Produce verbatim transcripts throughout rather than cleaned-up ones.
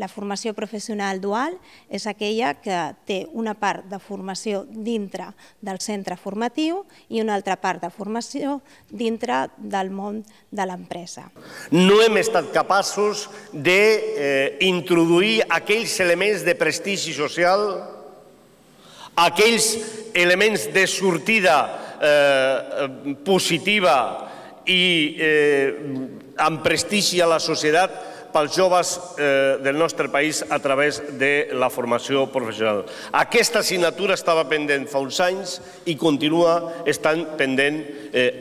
La formació professional dual és aquella que té una part de formació dintre del centre formatiu i una altra part de formació dintre del món de l'empresa. No hem estat capaços d'introduir aquells elements de prestigi social, aquells elements de sortida positiva i amb prestigi a la societat pels joves del nostre país a través de la formació professional. Aquesta assignatura estava pendent fa uns anys i continua estant pendent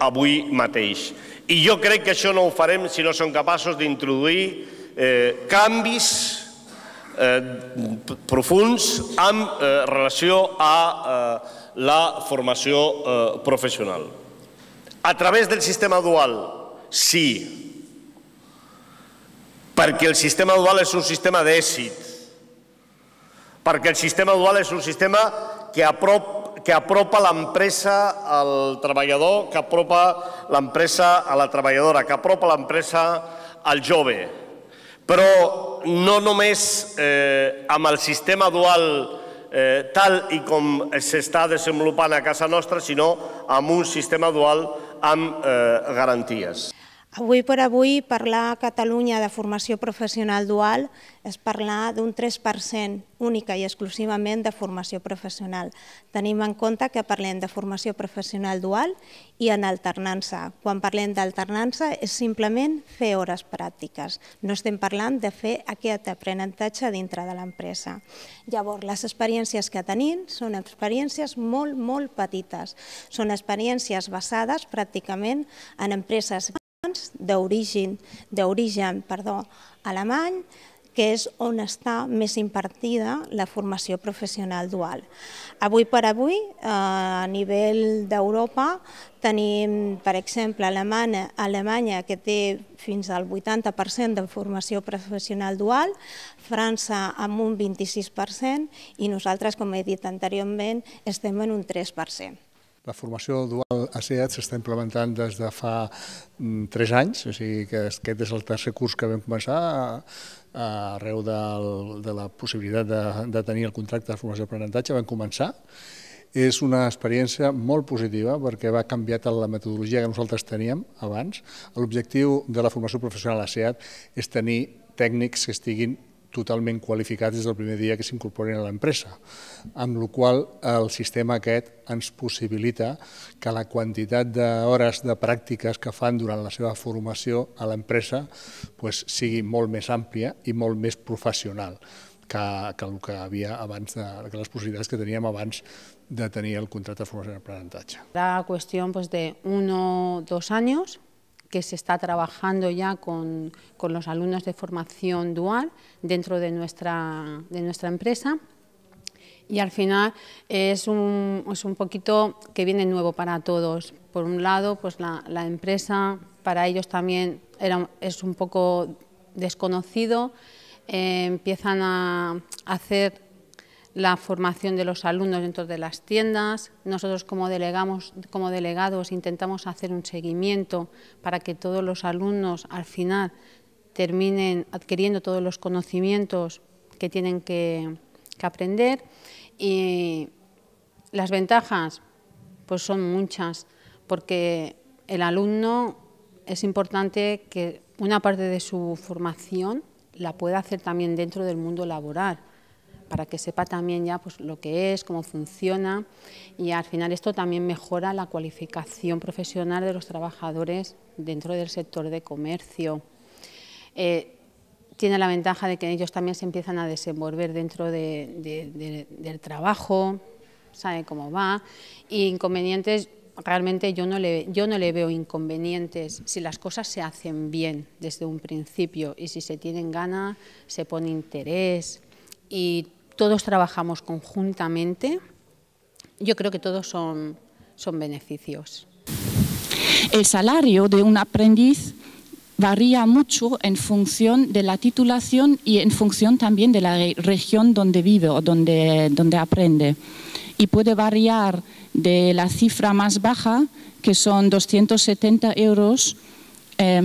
avui mateix. I jo crec que això no ho farem si no som capaços d'introduir canvis profunds en relació a la formació professional. A través del sistema dual, sí, perquè el sistema dual és un sistema d'èxit, perquè el sistema dual és un sistema que apropa l'empresa al treballador, que apropa l'empresa a la treballadora, que apropa l'empresa al jove. Però no només amb el sistema dual tal i com s'està desenvolupant a casa nostra, sinó amb un sistema dual amb garanties. Avui per avui, parlar a Catalunya de formació professional dual és parlar d'un tres per cent única i exclusivament de formació professional. Tenim en compte que parlem de formació professional dual i en alternança. Quan parlem d'alternança és simplement fer hores pràctiques. No estem parlant de fer aquest aprenentatge dintre de l'empresa. Llavors, les experiències que tenim són experiències molt, molt petites. Són experiències basades pràcticament en empreses d'origen alemany, que és on està més impartida la formació professional dual. Avui per avui, a nivell d'Europa, tenim, per exemple, Alemanya, que té fins al vuitanta per cent de formació professional dual, França amb un vint-i-sis per cent i nosaltres, com he dit anteriorment, estem en un tres per cent. La formació dual a SEAT s'està implementant des de fa tres anys, o sigui que aquest és el tercer curs que vam començar arreu de la possibilitat de tenir el contracte de formació d'aprenentatge, vam començar. És una experiència molt positiva perquè va canviar la metodologia que nosaltres teníem abans. L'objectiu de la formació professional a SEAT és tenir tècnics que estiguin totalment qualificats des del primer dia que s'incorporin a l'empresa, amb la qual cosa el sistema aquest ens possibilita que la quantitat d'hores de pràctiques que fan durant la seva formació a l'empresa sigui molt més àmplia i molt més professional que el que havia abans, que les possibilitats que teníem abans de tenir el contracte de formació d'aprenentatge. La qüestió de uno o dos anys que se está trabajando ya con, con los alumnos de formación dual dentro de nuestra, de nuestra empresa, y al final es un, es un poquito que viene nuevo para todos. Por un lado, pues la, la empresa para ellos también era, es un poco desconocido, eh, empiezan a hacer la formación de los alumnos dentro de las tiendas. Nosotros como, delegamos, como delegados intentamos hacer un seguimiento para que todos los alumnos al final terminen adquiriendo todos los conocimientos que tienen que, que aprender. Y las ventajas pues son muchas, porque el alumno es importante que una parte de su formación la pueda hacer también dentro del mundo laboral, para que sepa también ya pues, lo que es, cómo funciona, y al final esto también mejora la cualificación profesional de los trabajadores dentro del sector de comercio. Eh, tiene la ventaja de que ellos también se empiezan a desenvolver dentro de, de, de, del trabajo, sabe cómo va, y inconvenientes, realmente yo no, le, yo no le veo inconvenientes si las cosas se hacen bien desde un principio y si se tienen ganas, se pone interés y todos trabajamos conjuntamente, yo creo que todos son, son beneficios. El salario de un aprendiz varía mucho en función de la titulación y en función también de la región donde vive o donde, donde aprende. Y puede variar de la cifra más baja, que son doscientos setenta euros, eh,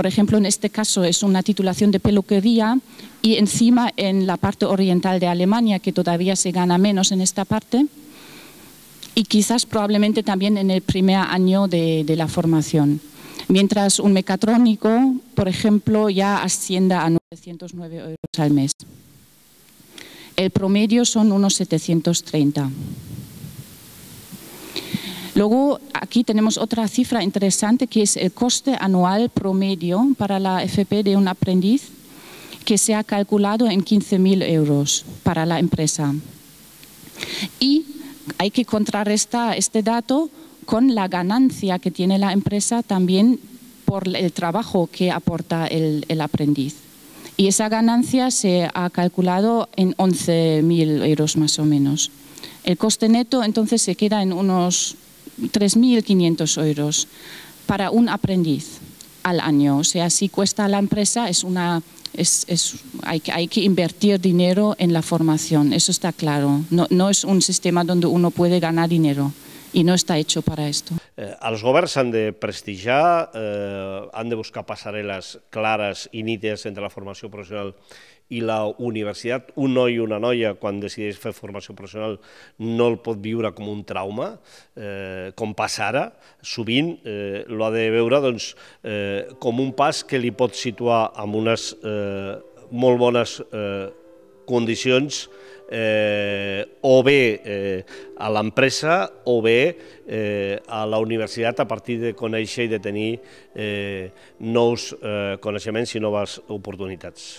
por ejemplo, en este caso es una titulación de peluquería y encima en la parte oriental de Alemania, que todavía se gana menos en esta parte, y quizás probablemente también en el primer año de, de la formación. Mientras un mecatrónico, por ejemplo, ya ascienda a novecientos nueve euros al mes. El promedio son unos setecientos treinta. Luego, aquí tenemos otra cifra interesante, que es el coste anual promedio para la F P de un aprendiz, que se ha calculado en quince mil euros para la empresa. Y hay que contrarrestar este dato con la ganancia que tiene la empresa también por el trabajo que aporta el, el aprendiz. Y esa ganancia se ha calculado en once mil euros más o menos. El coste neto entonces se queda en unos tres mil quinientos euros para un aprendiz al año. O sea, si cuesta a la empresa, es una, es, es, hay, hay que invertir dinero en la formación, eso está claro. No, no es un sistema donde uno puede ganar dinero. I no està hecho para esto. Els governs han de prestigiar, han de buscar passarel·les clares i nítides entre la formació professional i la universitat. Un noi i una noia, quan decideix fer formació professional, no el pot viure com un trauma, com passa ara. Sovint l'ha de veure com un pas que li pot situar en unes molt bones condicions o bé a l'empresa o bé a la universitat a partir de conèixer i de tenir nous coneixements i noves oportunitats.